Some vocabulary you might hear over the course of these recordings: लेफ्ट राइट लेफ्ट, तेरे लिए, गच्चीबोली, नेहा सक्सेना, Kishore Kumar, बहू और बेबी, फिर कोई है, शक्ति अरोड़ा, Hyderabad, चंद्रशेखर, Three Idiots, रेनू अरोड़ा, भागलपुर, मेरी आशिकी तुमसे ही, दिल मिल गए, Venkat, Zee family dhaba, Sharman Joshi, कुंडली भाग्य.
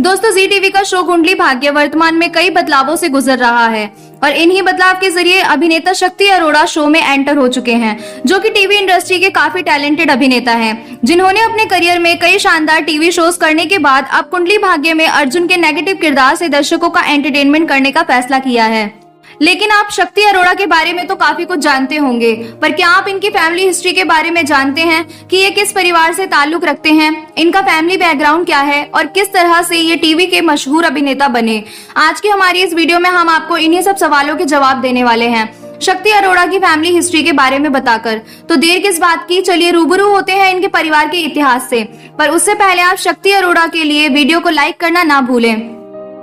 दोस्तों जी टीवी का शो कुंडली भाग्य वर्तमान में कई बदलावों से गुजर रहा है और इन्हीं बदलाव के जरिए अभिनेता शक्ति अरोड़ा शो में एंटर हो चुके हैं, जो कि टीवी इंडस्ट्री के काफी टैलेंटेड अभिनेता हैं, जिन्होंने अपने करियर में कई शानदार टीवी शोज करने के बाद अब कुंडली भाग्य में अर्जुन के नेगेटिव किरदार से दर्शकों का एंटरटेनमेंट करने का फैसला किया है। लेकिन आप शक्ति अरोड़ा के बारे में तो काफी कुछ जानते होंगे, पर क्या आप इनकी फैमिली हिस्ट्री के बारे में जानते हैं कि ये किस परिवार से ताल्लुक रखते हैं, इनका फैमिली बैकग्राउंड क्या है और किस तरह से ये टीवी के मशहूर अभिनेता बने? आज की हमारी इस वीडियो में हम आपको इन्हीं सब सवालों के जवाब देने वाले हैं, शक्ति अरोड़ा की फैमिली हिस्ट्री के बारे में बताकर। तो देर किस बात की, चलिए रूबरू होते हैं इनके परिवार के इतिहास से। पर उससे पहले आप शक्ति अरोड़ा के लिए वीडियो को लाइक करना ना भूलें।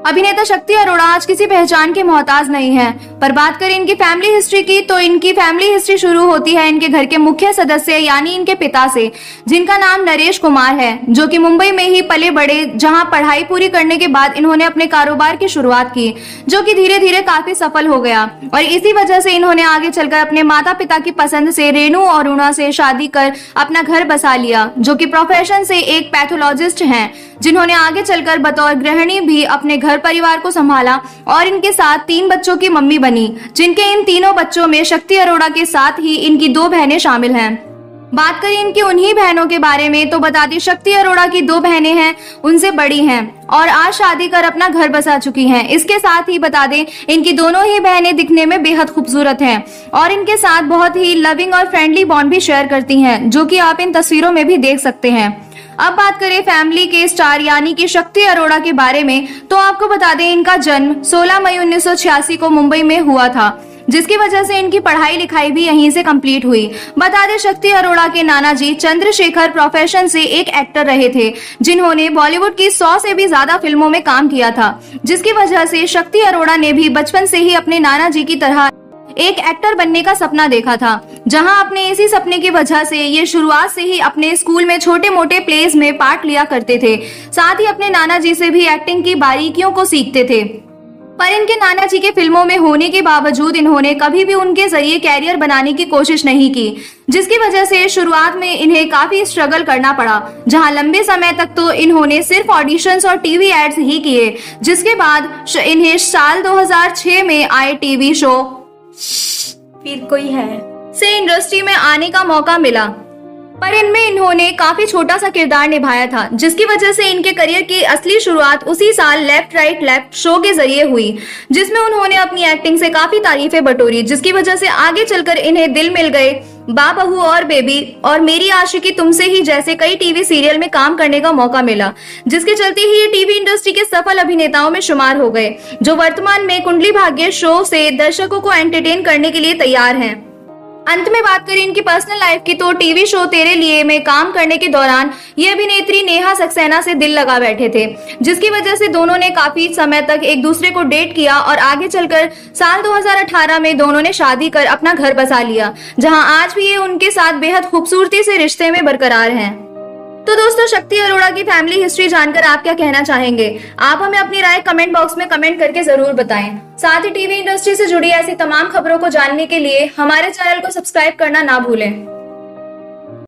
अभिनेता शक्ति अरोड़ा आज किसी पहचान के मोहताज नहीं है, पर बात करें इनकी फैमिली हिस्ट्री की तो इनकी फैमिली हिस्ट्री शुरू होती है इनके घर के मुख्य सदस्य यानी इनके पिता से, जिनका नाम नरेश कुमार है, जो कि मुंबई में ही पले बड़े, जहां पढ़ाई पूरी करने के बाद इन्होंने अपने कारोबार की शुरुआत की, जो कि धीरे धीरे काफी सफल हो गया। और इसी वजह से इन्होंने आगे चलकर अपने माता पिता की पसंद से रेनू अरोड़ा से शादी कर अपना घर बसा लिया, जो कि प्रोफेशन से एक पैथोलॉजिस्ट है, जिन्होंने आगे चलकर बतौर गृहिणी भी अपने घर परिवार को संभाला और इनके साथ 3 बच्चों की मम्मी बनी, जिनके इन तीनों बच्चों में शक्ति अरोड़ा के साथ ही इनकी 2 बहनें शामिल हैं। बात करें इनकी उन्हीं बहनों के बारे में तो बता दें शक्ति अरोड़ा की 2 बहनें हैं, उनसे बड़ी हैं और आज शादी कर अपना घर बसा चुकी हैं। इसके साथ ही बता दें इनकी दोनों ही बहनें दिखने में बेहद खूबसूरत हैं और इनके साथ बहुत ही लविंग और फ्रेंडली बॉन्ड भी शेयर करती हैं, जो कि आप इन तस्वीरों में भी देख सकते हैं। अब बात करें फैमिली के स्टार यानी कि शक्ति अरोड़ा के बारे में तो आपको बता दें इनका जन्म 16 मई 1986 को मुंबई में हुआ था, जिसकी वजह से इनकी पढ़ाई लिखाई भी यहीं से कंप्लीट हुई। बता दें शक्ति अरोड़ा के नाना जी चंद्रशेखर प्रोफेशन से एक एक्टर रहे थे, जिन्होंने बॉलीवुड की 100 से भी ज्यादा फिल्मों में काम किया था, जिसकी वजह से शक्ति अरोड़ा ने भी बचपन से ही अपने नाना जी की तरह एक एक्टर बनने का सपना देखा था, जहां अपने इसी सपने की वजह से ये शुरुआत से ही अपने स्कूल में छोटे मोटे प्लेस में पार्ट लिया करते थे। साथ ही अपने नाना जी से भी एक्टिंग की बारीकियों को सीखते थे, पर इनके नाना जी के फिल्मों में होने के बावजूद इन्होंने कभी भी उनके जरिए कैरियर बनाने की कोशिश नहीं की, जिसकी वजह से शुरुआत में इन्हें काफी स्ट्रगल करना पड़ा, जहां लंबे समय तक तो इन्होंने सिर्फ ऑडिशंस और टीवी एड्स ही किए, जिसके बाद इन्हें साल 2006 में आए टीवी शो फिर कोई है से इंडस्ट्री में आने का मौका मिला, पर इनमें इन्होंने काफी छोटा सा किरदार निभाया था, जिसकी वजह से इनके करियर की असली शुरुआत उसी साल लेफ्ट राइट लेफ्ट शो के जरिए हुई, जिसमें उन्होंने अपनी एक्टिंग से काफी तारीफें बटोरी, जिसकी वजह से आगे चलकर इन्हें दिल मिल गए, बहू और बेबी और मेरी आशिकी तुमसे ही जैसे कई टीवी सीरियल में काम करने का मौका मिला, जिसके चलते ही ये टीवी इंडस्ट्री के सफल अभिनेताओं में शुमार हो गए, जो वर्तमान में कुंडली भाग्य शो से दर्शकों को एंटरटेन करने के लिए तैयार हैं। अंत में बात करें इनकी पर्सनल लाइफ की तो टीवी शो तेरे लिए में काम करने के दौरान ये अभिनेत्री नेहा सक्सेना से दिल लगा बैठे थे, जिसकी वजह से दोनों ने काफी समय तक एक दूसरे को डेट किया और आगे चलकर साल 2018 में दोनों ने शादी कर अपना घर बसा लिया, जहां आज भी ये उनके साथ बेहद खूबसूरती से रिश्ते में बरकरार हैं। तो दोस्तों शक्ति अरोड़ा की फैमिली हिस्ट्री जानकर आप क्या कहना चाहेंगे? आप हमें अपनी राय कमेंट बॉक्स में कमेंट करके जरूर बताएं। साथ ही टीवी इंडस्ट्री से जुड़ी ऐसी तमाम खबरों को जानने के लिए हमारे चैनल को सब्सक्राइब करना ना भूलें।